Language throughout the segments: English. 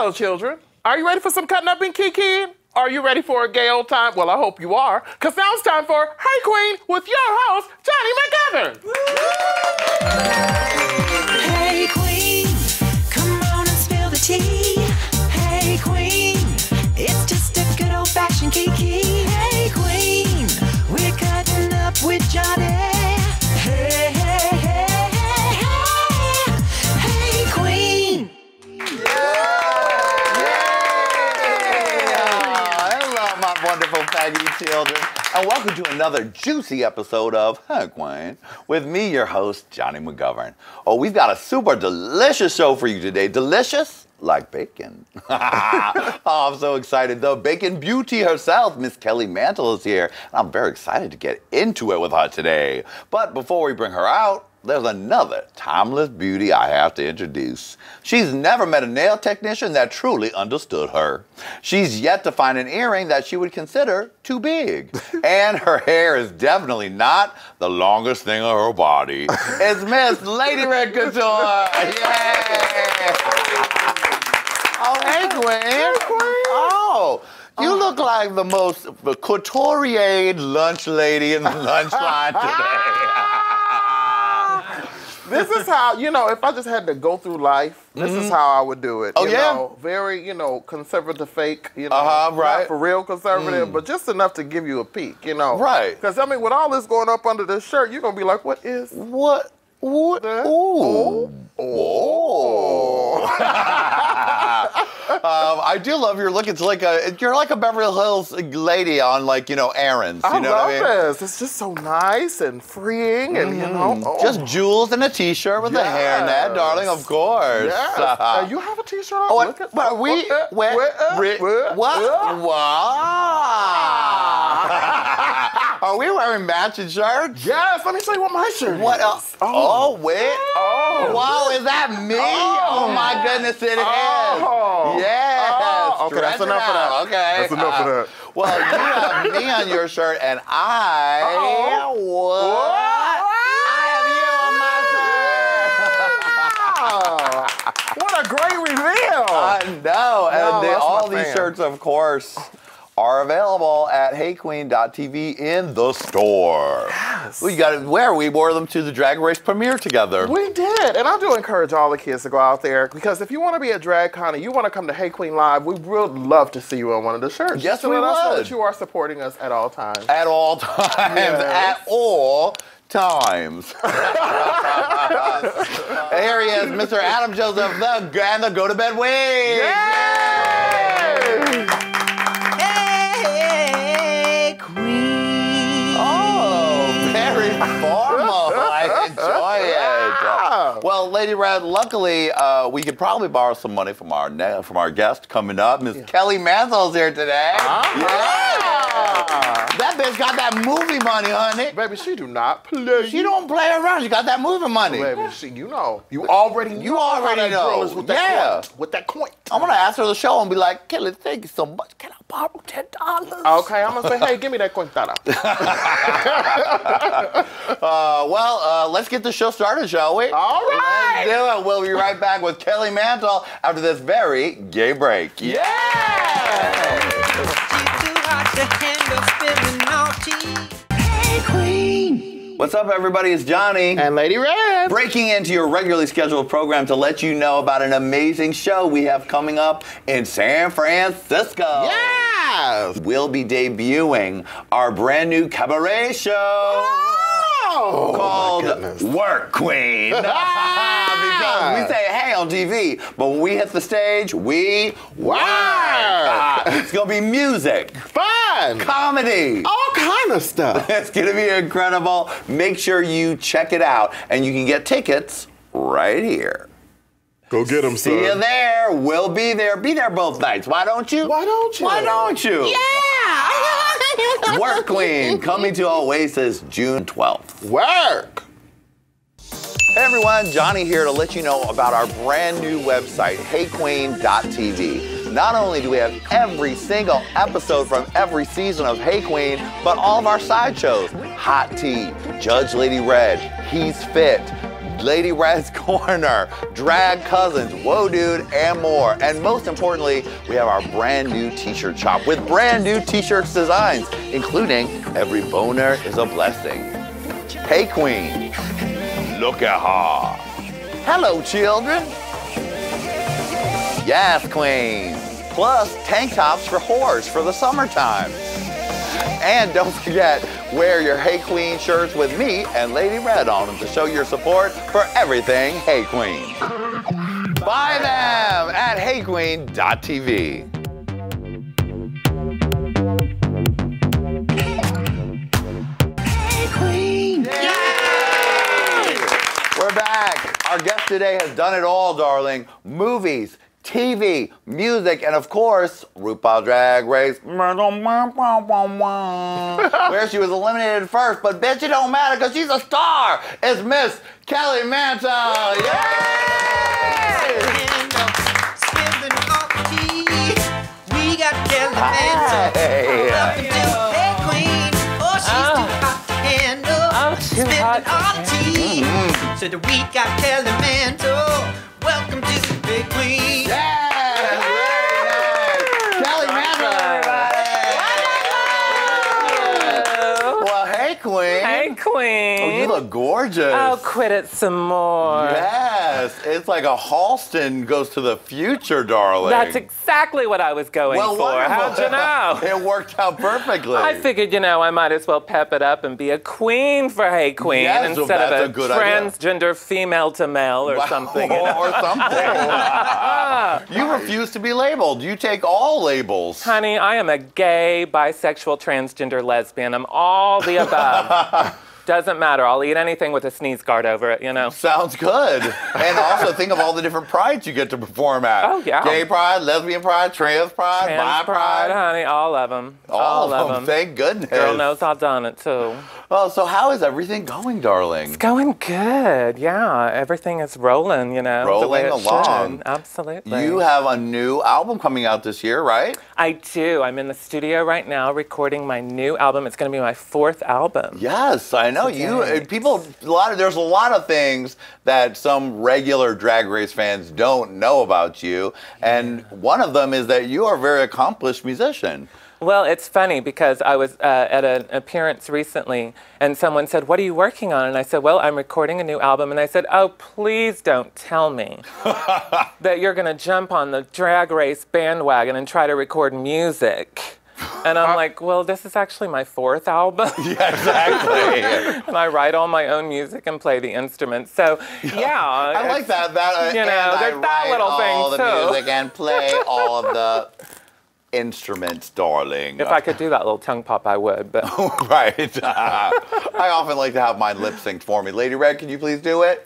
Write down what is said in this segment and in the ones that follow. Hello, children. Are you ready for some cutting up and kikiing? Are you ready for a gay old time? Well, I hope you are, because now it's time for Hey Qween with your host, Jonny McGovern. Hey Qween, come on and spill the tea. Hey Qween, it's just a good old-fashioned kiki. Hey Qween, we're cutting up with Jonny. Hey, hey, hey. Children, and welcome to another juicy episode of Hey Qween with me, your host, Jonny McGovern. Oh, we've got a super delicious show for you today. Delicious like bacon. Oh, I'm so excited. The bacon beauty herself, Miss Kelly Mantle, is here, and I'm very excited to get into it with her today. But before we bring her out, there's another timeless beauty I have to introduce. She's never met a nail technician that truly understood her. She's yet to find an earring that she would consider too big. And her hair is definitely not the longest thing on her body. It's Miss Lady Red Couture. Yeah. Oh, hey, Gwen. Oh. You look like the most couturier lunch lady in the lunch line today. This is how, you know, if I just had to go through life, this is how I would do it. Oh, you know, very, you know, conservative fake, you know, right. Not for real conservative, but just enough to give you a peek, you know. Right. Because, I mean, with all this going up under this shirt, you're going to be like, what is? What? What? Ooh. Oh. Oh. I do love your look. It's like a, you're like a Beverly Hills lady on, like, you know, errands. You know what I mean? I love this. It's just so nice and freeing and, you know. Oh. Just jewels and a T-shirt with a hairnet, darling, of course. Yes. You have a T-shirt on? Are we wearing matching shirts? Yes, let me show you what my shirt is. What else? Oh, Oh. Wow, is that me? Oh, my goodness, it is. Yes. Oh. Okay, that's enough of that. Okay. That's enough of that. Well, you have me on your shirt, and I... I have you on my shirt. What a great reveal. I know. And all these shirts, of course, are available at heyqween.tv in the store. Yes. We got it where we wore them to the Drag Race premiere together. We did. And I do encourage all the kids to go out there, because if you want to be a drag con and you want to come to Hey Qween Live, we would love to see you in one of the shirts. Yes, we would. Know that you are supporting us at all times. At all times. Yes. At all times. Here he is, Mr. Adam Joseph, the Go to Bed Wing. Yay! Formal. I enjoy it. Well, Lady Red, luckily, we could probably borrow some money from our guest coming up. Miss Kelly Mantle's here today. That bitch got that movie money, honey. Baby, she do not play. She don't play around. She got that movie money. Baby, she, you know. You already know. With that coin. With that coin. I'm going to ask her the show and be like, Kelly, thank you so much. Can I borrow $10? Okay, I'm going to say, hey, give me that cointada. Well, let's get the show started, shall we? All right. Let's do it. We'll be right back with Kelly Mantle after this very gay break. Hey Qween! What's up, everybody? It's Jonny. And Lady Red. Breaking into your regularly scheduled program to let you know about an amazing show we have coming up in San Francisco. Yes! We'll be debuting our brand new cabaret show called Work Queen. Because we say hey on TV, but when we hit the stage, we work. It's going to be music. Fun. Comedy. All kind of stuff. It's going to be incredible. Make sure you check it out, and you can get tickets right here. Go get them, son. See you there. We'll be there. Be there both nights. Why don't you? Why don't you? Why don't you? Yeah! Work Queen, coming to Oasis June 12th. Work! Hey everyone, Jonny here to let you know about our brand new website, heyqween.tv. Not only do we have every single episode from every season of Hey Qween, but all of our sideshows. Hot Tea, Judge Lady Red, He's Fit, Lady Red's Corner, Drag Cousins, Whoa Dude, and more. And most importantly, we have our brand new t-shirt shop with brand new t-shirt designs, including Every Boner is a Blessing. Hey Queen, look at her. Hello, children. Yes, Queen. Plus, tank tops for whores for the summertime. And don't forget, wear your Hey Qween shirts with me and Lady Red on them to show your support for everything Hey Qween. Buy them at heyqween.tv. We're back. Our guest today has done it all, darling. Movies, TV, music, and of course, RuPaul Drag Race, where she was eliminated first, but bitch, it don't matter because she's a star. It's Miss Kelly Mantle. Yay! We got Kelly Mantle. Hey Queen. Oh, she's too hot to handle. I'm too hot to handle. So that we got Kelly Mantle. Welcome to the Big Queen. Yes! Kelly Mantle, everybody! Well, hey, Queen. Hey, Queen. Oh, you look gorgeous. Oh, quit it some more. Yes. It's like a Halston goes to the future, darling. That's exactly what I was going for. Wonderful. How'd you know? It worked out perfectly. I figured, you know, I might as well pep it up and be a queen for Hey Queen instead of a transgender female to male or something. Or something. You refuse to be labeled. You take all labels. Honey, I am a gay, bisexual, transgender lesbian. I'm all the above. Doesn't matter. I'll eat anything with a sneeze guard over it, you know. Sounds good. And also think of all the different prides you get to perform at. Oh, yeah. Gay pride, lesbian pride, trans pride, bi pride. Honey, all of them. All of them. Thank goodness. Girl knows I've done it, too. Oh, so how is everything going, darling? It's going good, yeah. Everything is rolling, you know. Rolling along. Absolutely. You have a new album coming out this year, right? I do. I'm in the studio right now recording my new album. It's going to be my fourth album. Yes, I know. There's a lot of things that some regular Drag Race fans don't know about you. Yeah. And one of them is that you are a very accomplished musician. Well, it's funny because I was at an appearance recently and someone said, what are you working on? And I said, well, I'm recording a new album. And I said, oh, please don't tell me that you're going to jump on the Drag Race bandwagon and try to record music. And I'm like, well, this is actually my fourth album. Yeah, exactly. And I write all my own music and play the instruments. So, yeah. I like that. You know, there's that little thing, too. I write all the music and play all of the instruments, darling. If I could do that little tongue pop, I would. But right. I often like to have mine lip synced for me. Lady Red, can you please do it?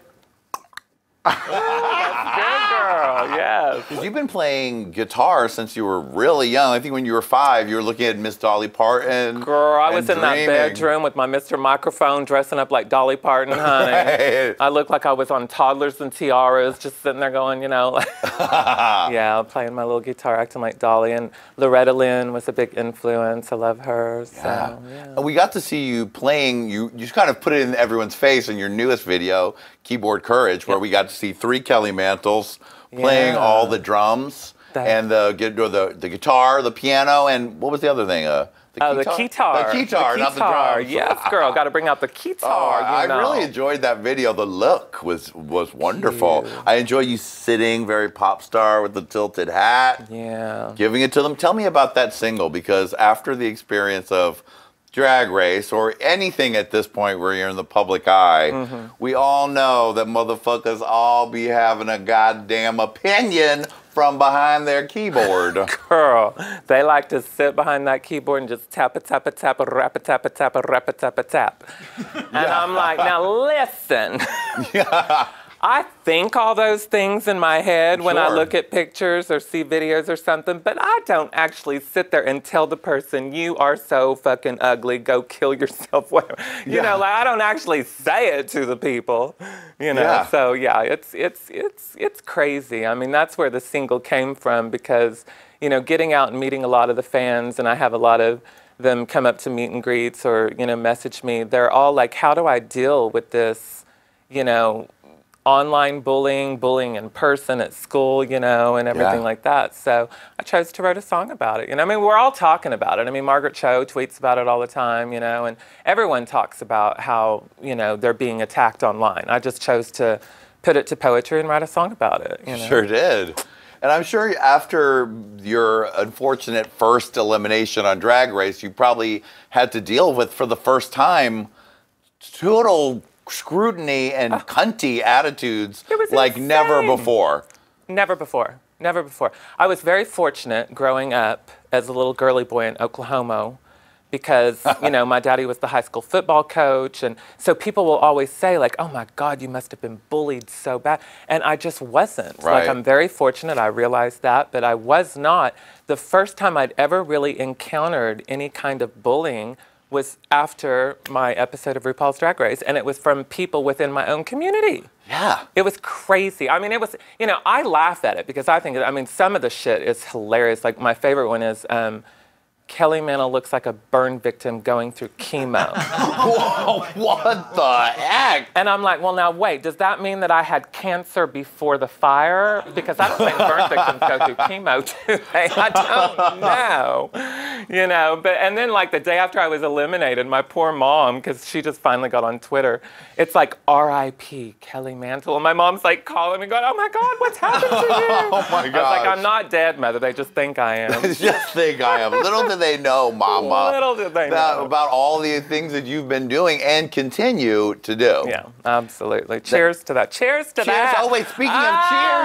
Yes, girl, yes. Because you've been playing guitar since you were really young. I think when you were 5, you were looking at Miss Dolly Parton. Girl, I was in that bedroom with my Mr. Microphone dressing up like Dolly Parton, honey. Right. I looked like I was on Toddlers and Tiaras, just sitting there going, you know. Yeah, playing my little guitar, acting like Dolly. And Loretta Lynn was a big influence. I love her. So, yeah. Yeah. And we got to see you playing. You just kind of put it in everyone's face in your newest video, Keyboard Courage, where we got to see 3 Kelly Mantles playing all the drums and the guitar, the piano, and what was the other thing? The keytar, not the drums. Yes, girl, got to bring out the keytar. I really enjoyed that video. The look was wonderful. Cute. I enjoy you sitting very pop star with the tilted hat. Yeah, giving it to them. Tell me about that single, because after the experience of Drag Race, or anything at this point where you're in the public eye, we all know that motherfuckers all be having a goddamn opinion from behind their keyboard. Girl, they like to sit behind that keyboard and just tap a tap a tap a rap a tap a tap a rap a tap a tap. And I'm like, now listen. I think all those things in my head when I look at pictures or see videos or something, but I don't actually sit there and tell the person, you are so fucking ugly, go kill yourself, whatever. You know, like, I don't actually say it to the people, you know? Yeah. So yeah, it's crazy. I mean, that's where the single came from, because, you know, getting out and meeting a lot of the fans, and I have a lot of them come up to meet and greets or, you know, message me. They're all like, how do I deal with this, you know, online bullying, bullying in person at school, you know, and everything like that. So I chose to write a song about it. You know, I mean, we're all talking about it. I mean, Margaret Cho tweets about it all the time, you know, and everyone talks about how, you know, they're being attacked online. I just chose to put it to poetry and write a song about it, you know. Sure did. And I'm sure after your unfortunate first elimination on Drag Race, you probably had to deal with, for the first time, total scrutiny and cunty attitudes like insane. Never before. Never before. Never before. I was very fortunate growing up as a little girly boy in Oklahoma because, you know, my daddy was the high school football coach. And so people will always say, like, oh, my God, you must have been bullied so bad. And I just wasn't. Right. Like, I'm very fortunate. I realized that. But I was not. The first time I'd ever really encountered any kind of bullying was after my episode of RuPaul's Drag Race, and it was from people within my own community. Yeah. It was crazy. I mean, it was, you know, I laugh at it because I think, I mean, some of the shit is hilarious. Like, my favorite one is Kelly Mantle looks like a burn victim going through chemo. Whoa, what the heck? And I'm like, well, now, wait, does that mean that I had cancer before the fire? Because I don't think burn victims go through chemo, do they? I don't know. You know, but, and then, like, the day after I was eliminated, my poor mom, because she just finally got on Twitter, it's like, R.I.P. Kelly Mantle. And my mom's, like, calling me going, oh, my God, what's happened to you? Oh, my God. I was like, I'm not dead, Mother. They just think I am. They just think I am. Little did they know, Mama, little did they know about all the things that you've been doing and continue to do. Yeah, absolutely. Cheers to that. Cheers to that. Oh, wait, speaking of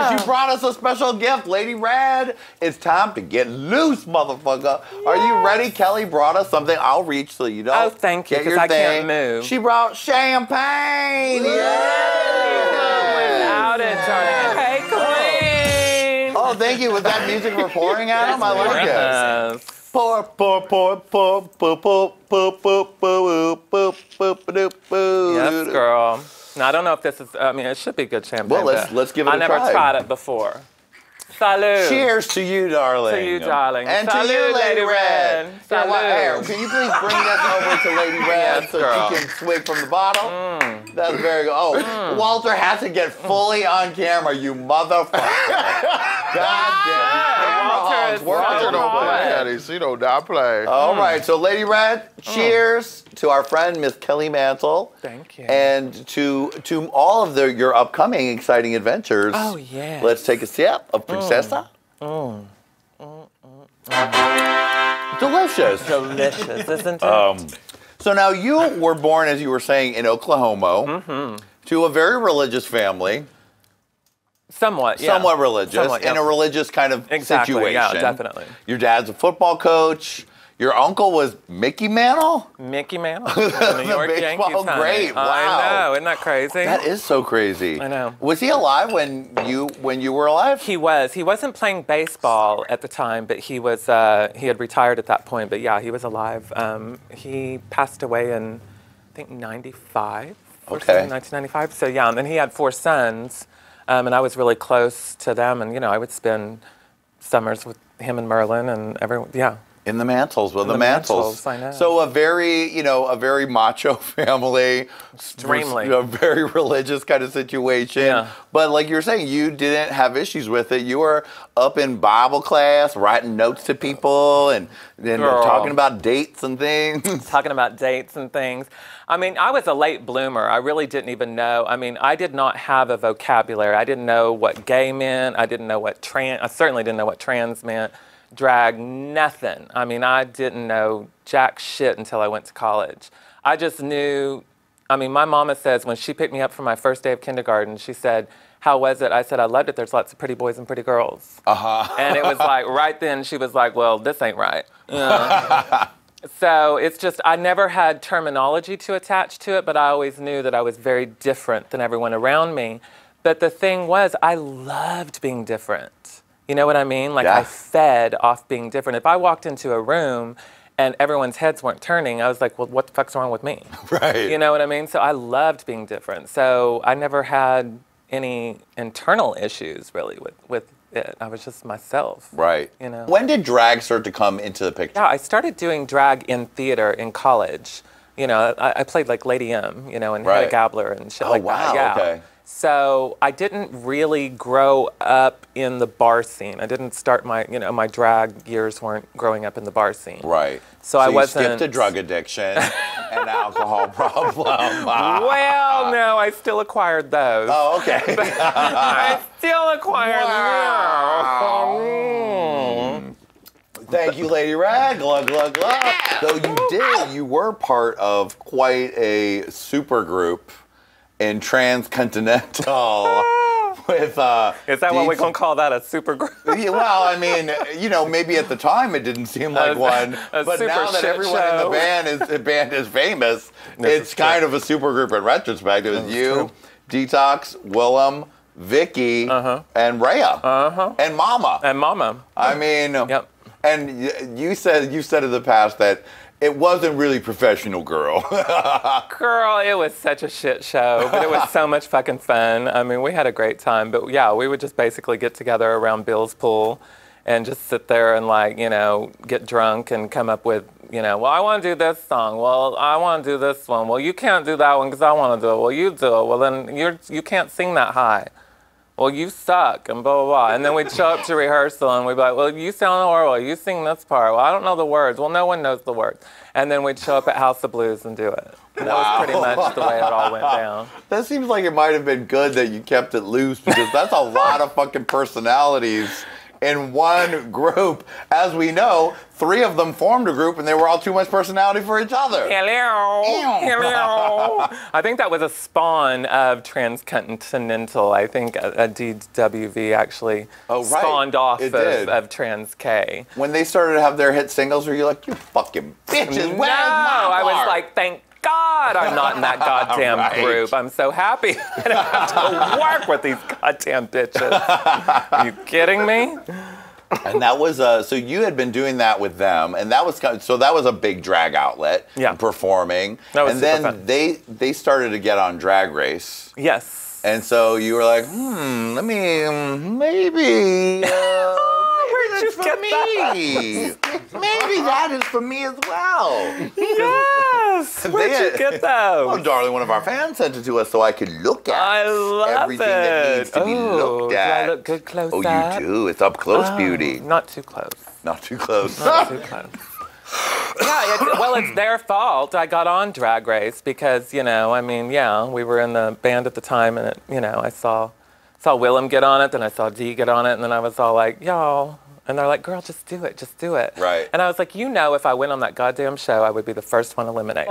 cheers, you brought us a special gift, Lady Red. It's time to get loose, motherfucker. Yes. Are you ready? Kelly brought us something. I'll reach so you don't. Oh, thank you, because I can't move. She brought champagne. Yes. Yes. Without it, Jonny. Hey, Queen. Oh, thank you. Was that music we're pouring, Adam? I like it. Yes. Pour, pour, pour, pour, pour, pour, pour, pour, pour, pour, pour, pour, pour. Yes, girl. Now, I don't know if this is, I mean, it should be good champagne. Well, let's give it a try. I never tried it before. Salud. Cheers to you, darling. To you, darling. And to you, Lady Red. Salud. Can you please bring that over to Lady Red so she can swig from the bottle? That's very good. Oh, Walter has to get fully on camera, you motherfucker. God damn. Walter don't play, Eddie. She don't play. All right, so Lady Red, cheers to our friend Miss Kelly Mantle. Thank you. And to all of your upcoming exciting adventures. Oh yeah. Let's take a sip of Princessa. Delicious. Delicious, isn't it? So now you were born, as you were saying, in Oklahoma to a very religious family. Somewhat, yeah. Somewhat religious, in a religious kind of situation. Yeah, definitely. Your dad's a football coach. Your uncle was Mickey Mantle? Mickey Mantle. The New York Yankees. Oh, great. Wow. I know. Isn't that crazy? That is so crazy. I know. Was he alive when you were alive? He was. He wasn't playing baseball at the time, but he was. He had retired at that point, but yeah, he was alive. He passed away in, I think, 95. Okay. 1995. So yeah, and then he had four sons. And I was really close to them, and you know, I would spend summers with him and Merlin and everyone. Yeah, in the Mantles, with the Mantles. I know. So a very, you know, a very macho family, extremely, a very religious kind of situation. Yeah. But like you were saying, you didn't have issues with it. You were up in Bible class, writing notes to people, and then talking about dates and things. Talking about dates and things. I mean, I was a late bloomer. I really didn't even know. I mean, I did not have a vocabulary. I didn't know what gay meant. I didn't know what trans, I certainly didn't know what trans meant. Drag, nothing. I mean, I didn't know jack shit until I went to college. I just knew, I mean, my mama says when she picked me up for my first day of kindergarten, she said, how was it? I said, I loved it. There's lots of pretty boys and pretty girls. And it was like, right then, she was like, well, this ain't right. So it's just, I never had terminology to attach to it, but I always knew that I was very different than everyone around me. But the thing was, I loved being different. You know what I mean? Like, I fed off being different. If I walked into a room and everyone's heads weren't turning, I was like, well, what the fuck's wrong with me? Right. You know what I mean? So I loved being different. So I never had any internal issues, really, with it. I was just myself. Right. You know. When did drag start to come into the picture? Yeah, I started doing drag in theater in college. You know, I played, like, Lady M, you know, and Hedda Gabler and shit like that. Yeah. Okay. So I didn't really grow up in the bar scene. I didn't start my, you know, my drag years weren't growing up in the bar scene. Right. So I wasn't. You skipped a drug addiction and alcohol problem. Well, no, I still acquired those. Oh, okay. I still acquired them. Thank you, Lady Red. Glug, glug, glug. So you did, you were part of quite a super group in Transcontinental. With, is that what we're going to call that, a super group? Yeah, well, I mean, you know, maybe at the time it didn't seem like one, but now that everyone in the band is, famous, it's kind of a super group in retrospect. It was you, Detox, Willam, Vicky, and Rhea, and Mama. And Mama. I mean, and you said in the past that it wasn't really professional, girl. Girl, it was such a shit show, but it was so much fucking fun. I mean, we had a great time, but yeah, we would just basically get together around Bill's pool and just sit there and, like, you know, get drunk and come up with, you know, well, I want to do this song. Well, I want to do this one. Well, you can't do that one because I want to do it. Well, you do it. Well, then you can't sing that high. Well, you suck, and blah, blah, blah. And then we'd show up to rehearsal, and we'd be like, well, you sound horrible. You sing this part. Well, I don't know the words. Well, no one knows the words. And then we'd show up at House of Blues and do it. And that was pretty much the way it all went down. That seems like it might have been good that you kept it loose, because that's a lot of fucking personalities in one group. As we know, three of them formed a group, and they were all too much personality for each other. Hello. Ew. Hello. I think that was a spawn of Transcontinental. I think a DWV actually spawned off of Trans K. When they started to have their hit singles, were you like, you fucking bitches, where's my part? I was like, thank God I'm not in that goddamn group. I'm so happy that I have to work with these goddamn bitches. Are you kidding me? And that was, so you had been doing that with them, and that was, so that was a big drag outlet, performing. That was super fun. They started to get on Drag Race. Yes. And so you were like, let me, maybe, where'd you get that? Maybe that is for me as well. Yes. Where'd you get that? Well, darling, one of our fans sent it to us so I could look at everything that needs to be looked at. Do I look good close up? You do. It's up close beauty. Not too close. Not too close. Not too close. Yeah, well, it's their fault I got on Drag Race because, you know, I mean, yeah, we were in the band at the time, and, you know, I saw Willam get on it, then I saw G get on it, and then I was all like, y'all. And they're like, girl, just do it, just do it. Right. And I was like, you know, if I went on that goddamn show, I would be the first one eliminated.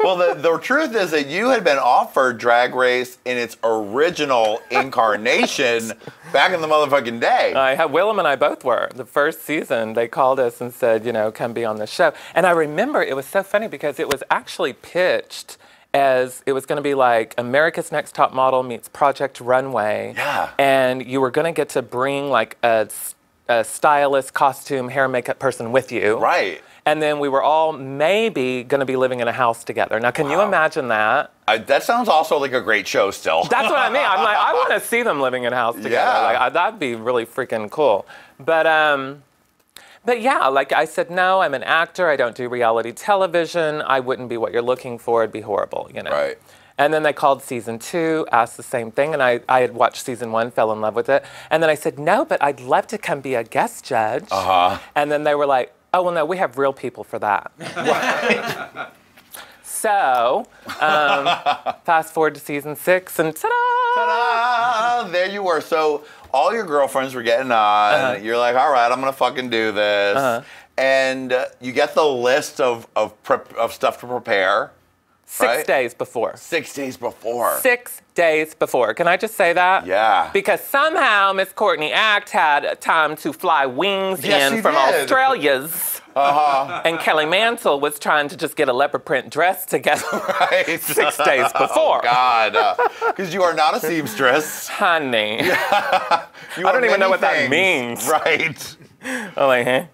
Well, the truth is that you had been offered Drag Race in its original incarnation back in the motherfucking day. Willam and I both were. The first season, they called us and said, you know, come be on the show. And I remember it was so funny because it was actually pitched as it was going to be like America's Next Top Model meets Project Runway. Yeah. And you were going to get to bring like a stylist, costume, hair, makeup person with you. Right. And then we were all maybe going to be living in a house together. Now, can you imagine that? That sounds also like a great show still. That's what I mean. I'm like, I want to see them living in a house together. Yeah. Like, that'd be really freaking cool. But yeah, like I said, no, I'm an actor. I don't do reality television. I wouldn't be what you're looking for. It'd be horrible, you know. Right. And then they called season 2, asked the same thing, and I had watched season 1, fell in love with it. And then I said, no, but I'd love to come be a guest judge. And then they were like, oh, well, no, we have real people for that. Right. So, fast forward to season 6, and ta-da! Ta-da! There you were. So all your girlfriends were getting on. You're like, all right, I'm going to fucking do this. And you get the list of stuff to prepare. Six days before. Can I just say that? Yeah. Because somehow Miss Courtney Act had time to fly wings in from Australia's. And Kelly Mantle was trying to just get a leopard print dress together 6 days before. Oh, God. Because you are not a seamstress. Honey. I don't even know what that means. Right. I'm like, huh?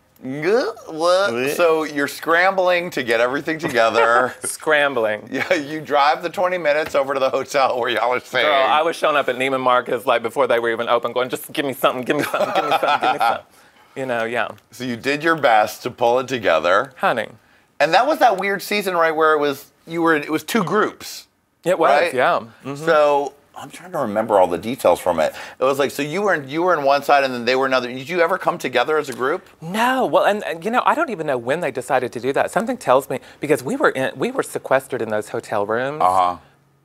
So you're scrambling to get everything together. Scrambling. Yeah, you drive the 20 minutes over to the hotel where y'all are staying. Girl, I was showing up at Neiman Marcus like before they were even open, going, just give me something, give me something, give me something, give me something. You know, yeah. So you did your best to pull it together. Honey. And that was that weird season, right, where it was, you were, it was two groups. It was, right? Yeah. Mm-hmm. So I'm trying to remember all the details from it. It was like, so you were in one side and then they were another. Did you ever come together as a group? No. Well, and you know, I don't even know when they decided to do that. Something tells me, because we were sequestered in those hotel rooms. Uh-huh.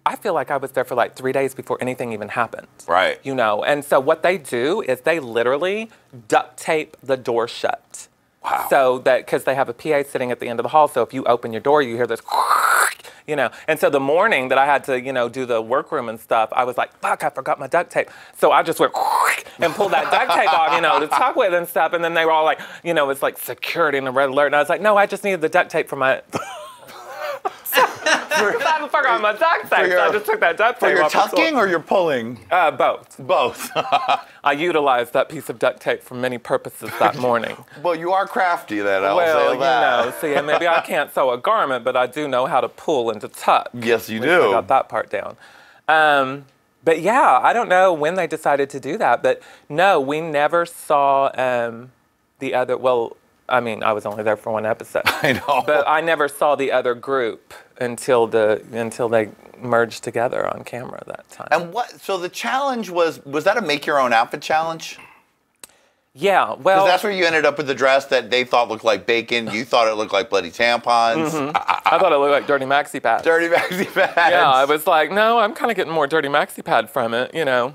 I feel like I was there for like 3 days before anything even happened. Right. You know, and so what they do is they literally duct tape the door shut. Wow. So that, because they have a PA sitting at the end of the hall, so if you open your door, you hear this, you know. And so the morning that I had to, you know, do the workroom and stuff, I was like, fuck, I forgot my duct tape. So I just went and pulled that duct tape off, you know, to talk with and stuff. And then they were all like, you know, it's like security and a red alert. And I was like, no, I just needed the duct tape for my... I forgot my duct tape, so I just took that duct tape off. For your tucking or your pulling? Both. Both. I utilized that piece of duct tape for many purposes that morning. Well, you are crafty, then, I'll say that. Well, you know, see, maybe I can't sew a garment, but I do know how to pull and to tuck. Yes, you do. I got that part down. But yeah, I don't know when they decided to do that, but no, we never saw the other, well, I mean, I was only there for one episode. I know. But I never saw the other group until they merged together on camera that time. And what, so the challenge was that a make your own outfit challenge? Yeah, well. Because that's where you ended up with the dress that they thought looked like bacon. You thought it looked like bloody tampons. Mm-hmm. I thought it looked like dirty maxi pads. Dirty maxi pads. Yeah, I was like, no, I'm kind of getting more dirty maxi pad from it, you know.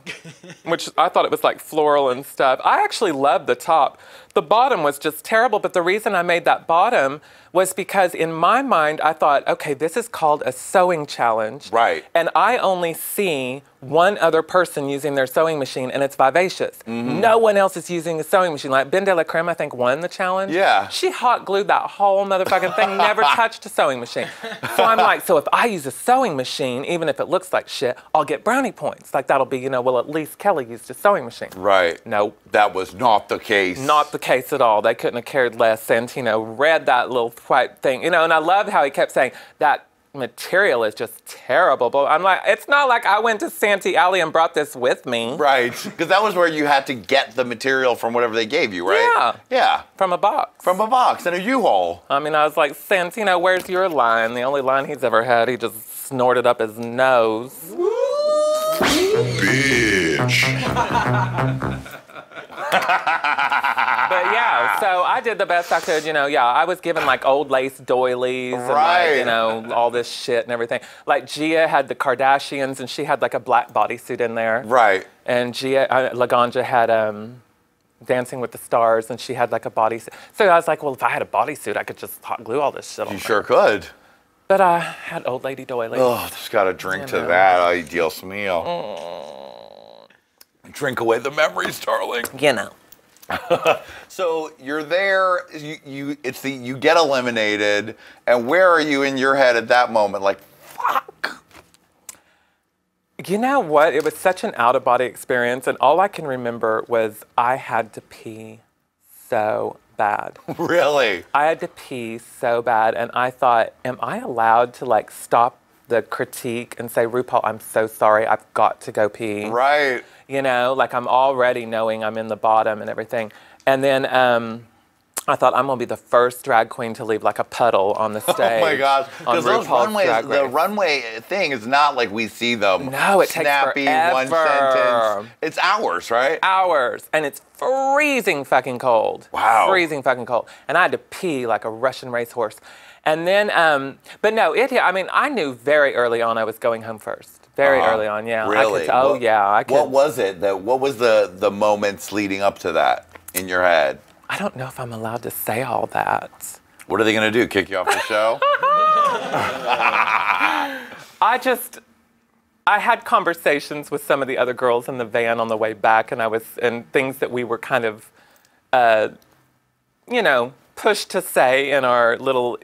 Which I thought it was like floral and stuff. I actually loved the top. The bottom was just terrible, but the reason I made that bottom was because in my mind, I thought, okay, this is called a sewing challenge. Right. And I only see one other person using their sewing machine, and it's Vivacious. Mm-hmm. No one else is using a sewing machine. Like, Ben de la Creme, I think, won the challenge. Yeah. She hot glued that whole motherfucking thing, never touched a sewing machine. So I'm like, so if I use a sewing machine, even if it looks like shit, I'll get brownie points. Like, that'll be, you know, well, at least Kelly used a sewing machine. Right. Nope. That was not the case. Not the case at all. They couldn't have cared less. Santino read that little white thing, you know, and I love how he kept saying that material is just terrible. But I'm like, it's not like I went to Santee Alley and brought this with me. Right, because that was where you had to get the material from whatever they gave you, right? Yeah. Yeah. From a box. From a box in a U-Haul. I mean, I was like, Santino, where's your line? The only line he's ever had, he just snorted up his nose. Bitch. But yeah, so I did the best I could, you know, yeah. I was given like old lace doilies and like, you know, all this shit and everything. Like Gia had the Kardashians and she had like a black bodysuit in there. Right. And Gia, Laganja had Dancing with the Stars and she had like a bodysuit. So I was like, well, if I had a bodysuit, I could just hot glue all this shit on. You sure could. But I had old lady doilies. Oh, just got a drink to that ideal meal. Mm. Drink away the memories, darling. You know. So you're there. You get eliminated, and where are you in your head at that moment? Like, fuck. You know what? It was such an out-of-body experience, and all I can remember was I had to pee so bad. Really? I had to pee so bad, and I thought, am I allowed to like stop the critique and say, RuPaul, I'm so sorry, I've got to go pee. Right. You know, like I'm already knowing I'm in the bottom and everything. And then I thought I'm gonna be the first drag queen to leave like a puddle on the stage. Oh my gosh, because those runways, the runway thing is not like we see them. No, it snappy, takes forever. One sentence. It's hours, right? Hours, and it's freezing fucking cold. Wow. Freezing fucking cold. And I had to pee like a Russian racehorse. And then, but no, I mean, I knew very early on I was going home first. Very early on, yeah. Really? I could. What was it? What was the moments leading up to that in your head? I don't know if I'm allowed to say all that. What are they going to do, kick you off the show? I had conversations with some of the other girls in the van on the way back, and things that we were kind of, you know, pushed to say in our little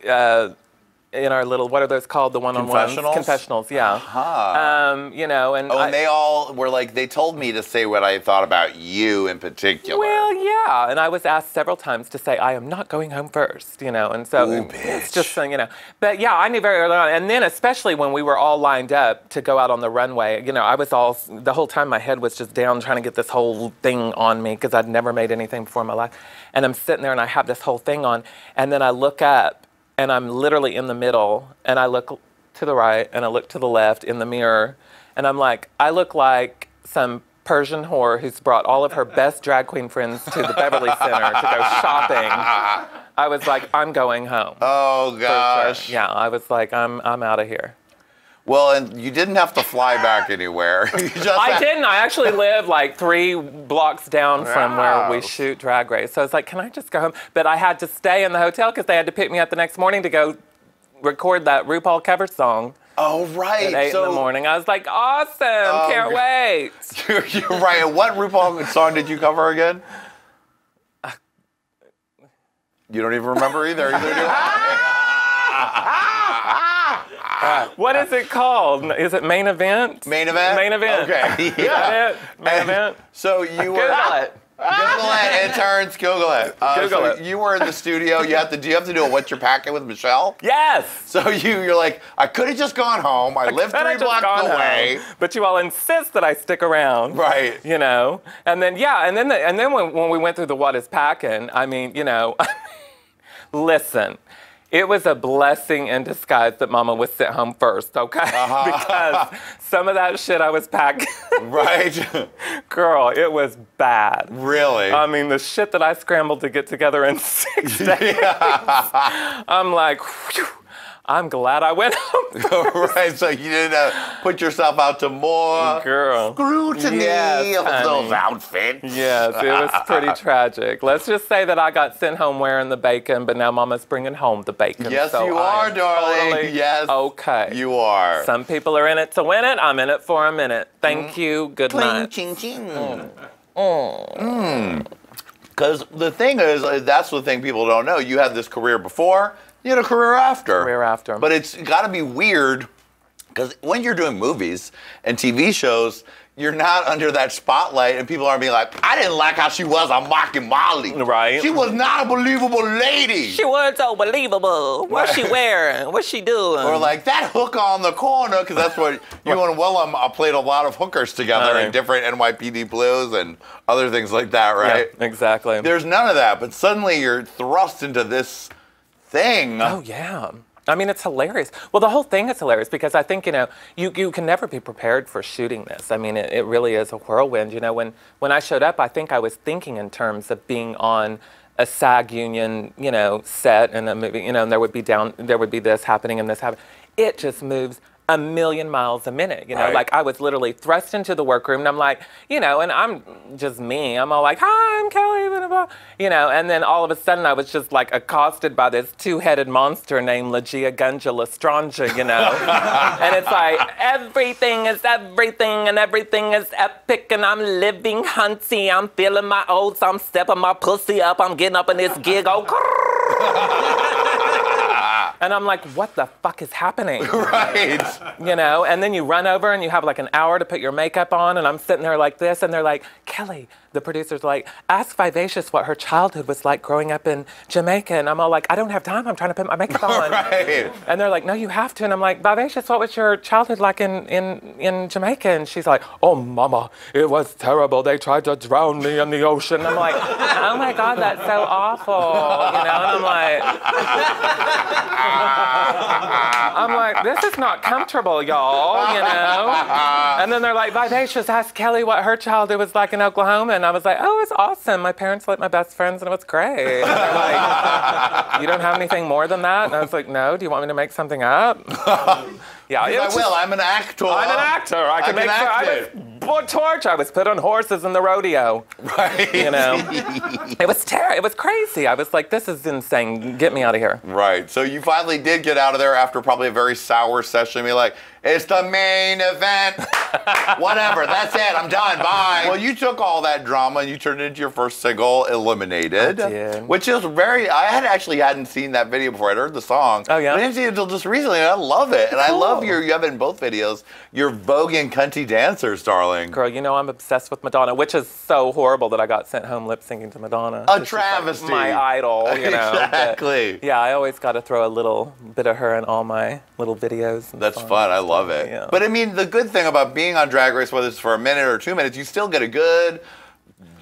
in our little, what are those called? The one-on-ones? Confessionals? Confessionals, yeah. Uh-huh. You know, and... Oh, and they all were like, they told me to say what I thought about you in particular. Well, yeah. And I was asked several times to say, I am not going home first, you know. And so ooh, it's just, you know. But yeah, I knew very early on. And then especially when we were all lined up to go out on the runway, you know, I was all, the whole time my head was just down trying to get this whole thing on me because I'd never made anything before in my life. And I'm sitting there and I have this whole thing on. And then I look up. And I'm literally in the middle, and I look to the right, and I look to the left in the mirror, and I'm like, I look like some Persian whore who's brought all of her best drag queen friends to the Beverly Center to go shopping. I was like, I'm going home. Oh, gosh. Sure. Yeah, I was like, I'm out of here. Well, and you didn't have to fly back anywhere. I didn't. I actually live like 3 blocks down from where we shoot Drag Race. So I was like, can I just go home? But I had to stay in the hotel because they had to pick me up the next morning to go record that RuPaul cover song. Oh, right. At 8 in the morning. I was like, awesome. Can't wait. You're right. What RuPaul song did you cover again? You don't even remember either. Either do what is it called? Is it Main Event? Main Event? Main Event. Okay. Yeah. Is that it? Main Event? So you were... Google it. Google it. It turns. Google it. Google it. You were in the studio. You have to. Do you have to do a What's Your Packet with Michelle? Yes. So you're like, I could have just gone home. I live 3 blocks away. Home, but you all insist that I stick around. Right. You know. And then yeah. And then when we went through the What Is Packing, I mean, you know, listen. It was a blessing in disguise that Mama was sent home first, okay? Uh-huh. Because some of that shit I was packing. Right. Girl, it was bad. Really? I mean, the shit that I scrambled to get together in 6 days. Yeah. I'm like, whew, I'm glad I went home first. Right, so you didn't put yourself out to more scrutiny of those outfits. Yes, it was pretty tragic. Let's just say that I got sent home wearing the bacon, but now Mama's bringing home the bacon. Yes, so you are, darling. Totally yes. Okay. You are. Some people are in it to win it. I'm in it for a minute. Thank you. Good night. Ching, ching. Mm. Mm. Mm. Because the thing is, that's the thing people don't know. You had this career before. You had a career after. Career after. But it's got to be weird because when you're doing movies and TV shows, you're not under that spotlight and people aren't being like, I didn't like how she was on Mock and Molly. Right. She was not a believable lady. She was so believable. What's she wearing? What's she doing? Or like, that hooker on the corner, because that's what you and Willam played a lot of hookers together in different NYPD Blues and other things like that, right? Yeah, exactly. There's none of that, but suddenly you're thrust into this... thing. Oh, yeah. I mean, it's hilarious. Well, the whole thing is hilarious because I think, you know, you can never be prepared for shooting this. I mean, it really is a whirlwind. You know, when I showed up, I think I was thinking in terms of being on a SAG union, you know, set in a movie, you know, and there would be this happening and this happening. It just moves a million miles a minute, you know, like I was literally thrust into the workroom and I'm like, you know, and I'm just me. I'm all like, hi, I'm Kelly, blah, blah, blah. You know, and then all of a sudden I was just like accosted by this 2-headed monster named Gia Gunja Lestrangia, you know, and it's like everything is everything and everything is epic and I'm living hunty. I'm feeling my oats. I'm stepping my pussy up. I'm getting up in this gig. And I'm like, what the fuck is happening? Right. You know, and then you run over and you have like an hour to put your makeup on and I'm sitting there like this and they're like, Kelly, the producer's like, ask Vivacious what her childhood was like growing up in Jamaica. And I'm all like, I don't have time. I'm trying to put my makeup on. Right. And they're like, no, you have to. And I'm like, Vivacious, what was your childhood like in Jamaica? And she's like, oh, Mama, it was terrible. They tried to drown me in the ocean. And I'm like, oh, my God, that's so awful. You know, and I'm like... I'm like, this is not comfortable, y'all, you know? And then they're like, Vivacious, asked Kelly what her childhood was like in Oklahoma. And I was like, oh, it's awesome. My parents were like my best friends, and it was great. And they're like, you don't have anything more than that? And I was like, no, do you want me to make something up? Yeah, I will. I'm an actor. I'm an actor. I can make act fun. I was put on horses in the rodeo. Right. You know? It was terrible. It was crazy. I was like, this is insane. Get me out of here. Right. So you finally did get out of there after probably a very sour session. Be like, it's the main event. Whatever. That's it. I'm done. Bye. Well, you took all that drama and you turned it into your first single, Eliminated. I did. Which is very, I hadn't seen that video before. I'd heard the song. Oh, yeah? But I didn't see it until just recently, and I love it. And cool. I love your, you have in both videos, your Vogue and Cunty dancers, darling. Girl, you know I'm obsessed with Madonna, which is so horrible that I got sent home lip-syncing to Madonna. A travesty. Like my idol, you know. Exactly. But yeah, I always got to throw a little bit of her in all my little videos. That's fun. I love it. Yeah. But I mean, the good thing about being on Drag Race, whether it's for a minute or 2 minutes, you still get a good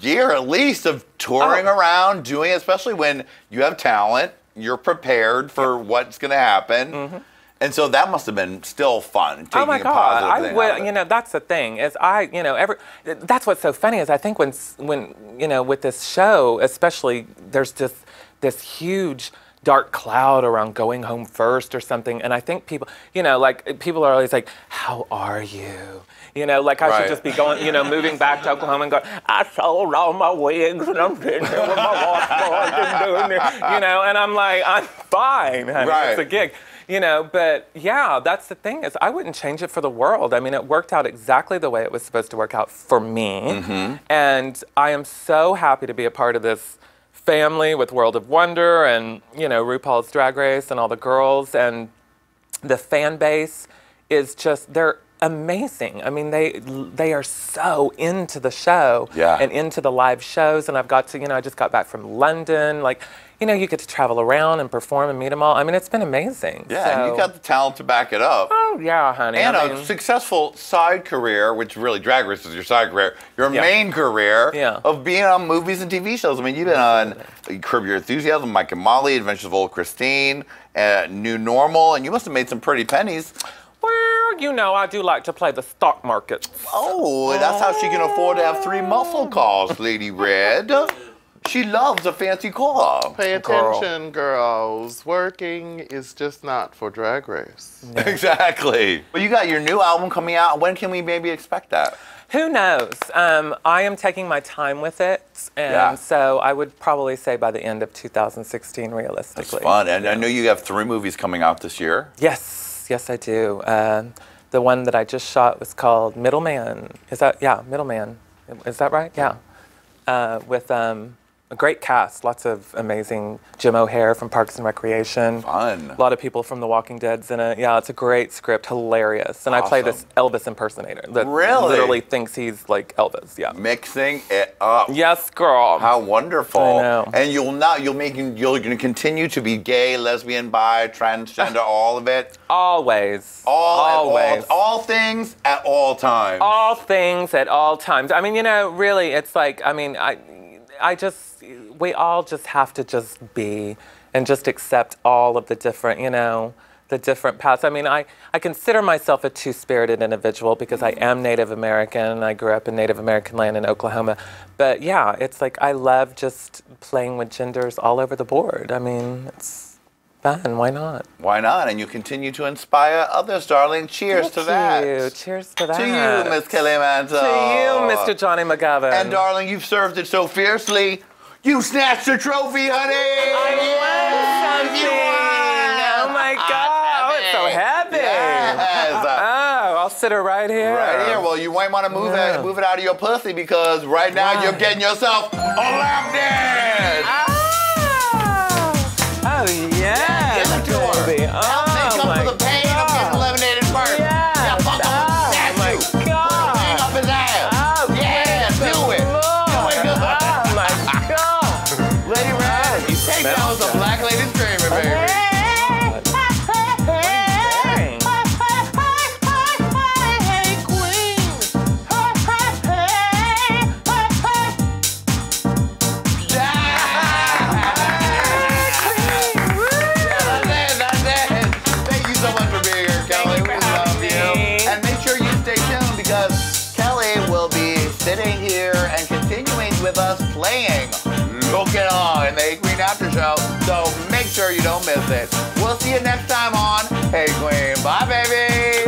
year at least of touring around, doing it, especially when you have talent, you're prepared for what's going to happen. Mm-hmm. And so that must have been still fun. Taking a positive thing out of it. You know, that's the thing is that's what's so funny is I think when you know, with this show, especially there's just this huge dark cloud around going home first or something. And I think people, you know, like people are always like, how are you? You know, like I should just be going, you know, moving back to Oklahoma and going, I sold all my wigs and I'm sitting here with my watch doing this, you know, and I'm like, I'm fine, honey. It's a gig. You know, but yeah, that's the thing is I wouldn't change it for the world. I mean, it worked out exactly the way it was supposed to work out for me. Mm-hmm. And I am so happy to be a part of this family with World of Wonder and, you know, RuPaul's Drag Race and all the girls. And the fan base is just, they're amazing. I mean, they are so into the show and into the live shows. And I've got to, you know, I just got back from London, like, you know, you get to travel around and perform and meet them all. I mean, it's been amazing. Yeah, so. And you got the talent to back it up. Oh, yeah, honey. And a successful side career, which really Drag Race is your side career, your main career of being on movies and TV shows. I mean, you've been on Curb Your Enthusiasm, Mike and Molly, Adventures of Old Christine, New Normal, and you must have made some pretty pennies. Well, you know, I do like to play the stock market. Oh, and that's how she can afford to have 3 muscle calls, Lady Red. She loves a fancy car. Pay attention, girls. Working is just not for Drag Race. No. Exactly. Well, you got your new album coming out. When can we maybe expect that? Who knows? I am taking my time with it. And so I would probably say by the end of 2016, realistically. That's fun. And I know you have 3 movies coming out this year. Yes. Yes, I do. The one that I just shot was called Middleman. Is that? Yeah, Middleman. Is that right? Yeah. With... a great cast, lots of amazing Jim O'Hare from Parks and Recreation. Fun. A lot of people from The Walking Dead's in it. Yeah, it's a great script, hilarious. And awesome. I play this Elvis impersonator that literally thinks he's like Elvis, Mixing it up. Yes, girl. How wonderful. I know. And you're gonna continue to be gay, lesbian, bi, transgender, all of it. Always. All things at all times. All things at all times. I mean, you know, really, it's like, I mean, we all just have to just be and just accept all of the different, you know, the different paths. I mean, I consider myself a two-spirited individual because I am Native American. I grew up in Native American land in Oklahoma. But yeah, it's like I love just playing with genders all over the board. I mean, it's fun. Why not? Why not? And you continue to inspire others, darling. Cheers to that. Thank you. Cheers to that. To you, Miss Kelly Mantle. To you, Mr. Jonny McGovern. And darling, you've served it so fiercely. You snatched the trophy, honey. I won something. You won. Oh my God! It's so heavy. Yes. I'll sit her right here. Right here. Well, you might want to move it, out of your pussy because right now you're getting yourself lapped in. So make sure you don't miss it. We'll see you next time on Hey Qween. Bye, baby.